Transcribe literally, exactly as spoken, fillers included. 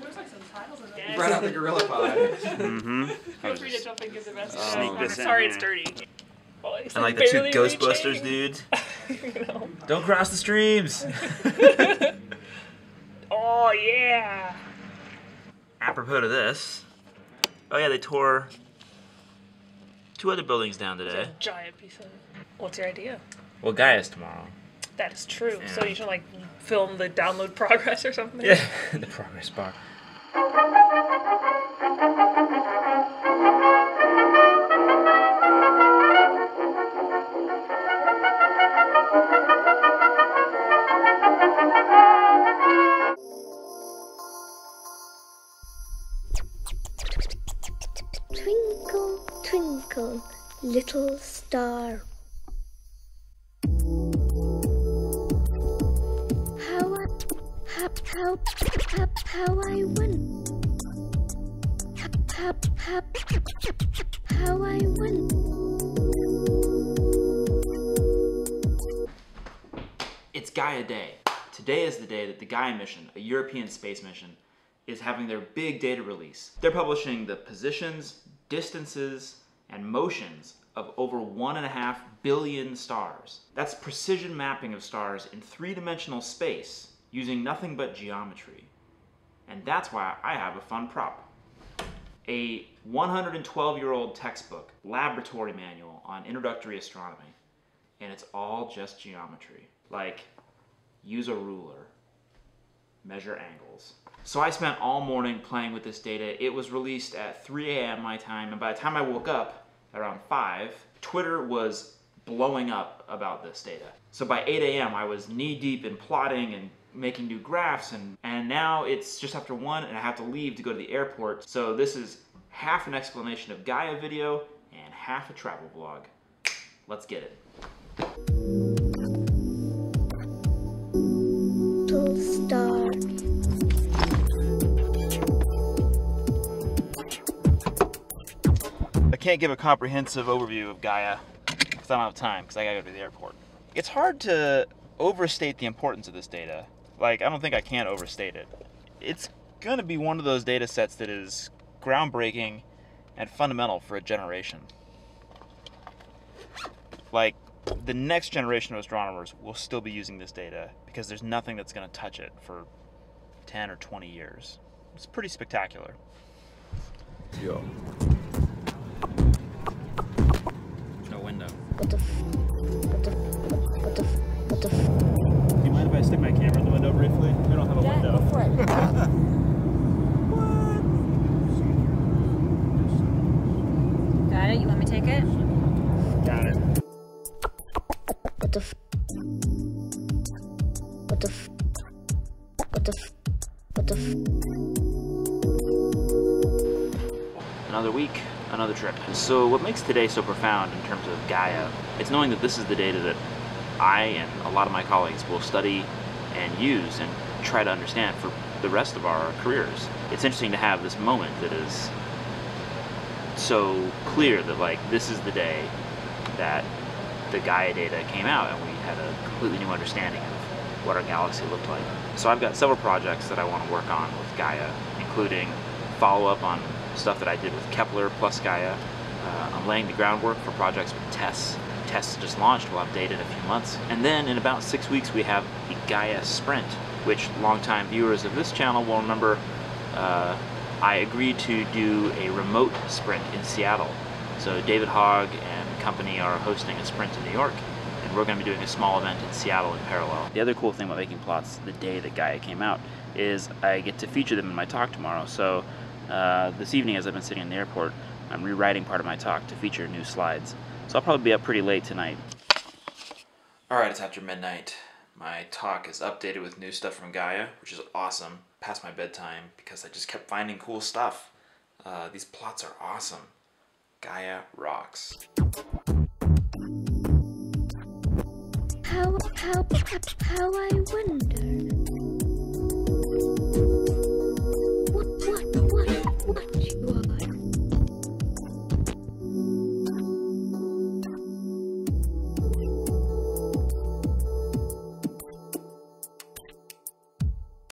There's like some titles in there. You brought out the Gorilla Pod. Mm-hmm. Feel free to jump in and give the best. Sneak this in. Sorry, it's dirty. Well, it's and like, like the two Ghostbusters reaching. Dudes. No. Don't cross the streams. Oh yeah. Apropos to this. Oh yeah, they tore two other buildings down today. It's a giant piece of. What's your idea? Well, Gaia's tomorrow. That is true. Yeah. So you should like film the download progress or something. Yeah, the progress bar. Twinkle, twinkle, little star. How I, how, how, how, how I won. How, how, how, how I won. It's Gaia Day. Today is the day that the Gaia mission, a European space mission, is having their big data release. They're publishing the positions, distances, and motions of over one and a half billion stars. That's precision mapping of stars in three-dimensional space using nothing but geometry. And that's why I have a fun prop. A one hundred twelve year old textbook, laboratory manual on introductory astronomy. And it's all just geometry. Like, use a ruler, measure angles. So I spent all morning playing with this data. It was released at three A M my time, and by the time I woke up, around five, Twitter was blowing up about this data. So by eight A M I was knee deep in plotting and making new graphs, and, and now it's just after one and I have to leave to go to the airport. So this is half an explanation of Gaia video and half a travel vlog. Let's get it. Little star. I can't give a comprehensive overview of Gaia because I don't have time because I gotta go to the airport. It's hard to overstate the importance of this data. Like, I don't think I can overstate it. It's gonna be one of those data sets that is groundbreaking and fundamental for a generation. Like, the next generation of astronomers will still be using this data because there's nothing that's gonna touch it for ten or twenty years. It's pretty spectacular. Yo. Window. What the f what the f what the f what the f do you mind if I stick my camera in the window briefly? We don't have a yeah, window. Go for it. What? Got it? You want me to take it? Got it. What the f what the f what the f what the f another week. Another trip. So what makes today so profound in terms of Gaia, it's knowing that this is the data that I and a lot of my colleagues will study and use and try to understand for the rest of our careers. It's interesting to have this moment that is so clear that, like, this is the day that the Gaia data came out and we had a completely new understanding of what our galaxy looked like. So I've got several projects that I want to work on with Gaia, including follow-up on stuff that I did with Kepler plus Gaia. Uh, I'm laying the groundwork for projects with TESS. TESS just launched, we'll update it in a few months. And then in about six weeks we have the Gaia Sprint, which longtime viewers of this channel will remember uh, I agreed to do a remote sprint in Seattle. So David Hogg and company are hosting a sprint in New York, and we're going to be doing a small event in Seattle in parallel. The other cool thing about making plots the day that Gaia came out is I get to feature them in my talk tomorrow. So. Uh, this evening, as I've been sitting in the airport, I'm rewriting part of my talk to feature new slides. So I'll probably be up pretty late tonight. Alright, it's after midnight. My talk is updated with new stuff from Gaia, which is awesome. Past my bedtime, because I just kept finding cool stuff. Uh, these plots are awesome. Gaia rocks. How, how, how I wonder...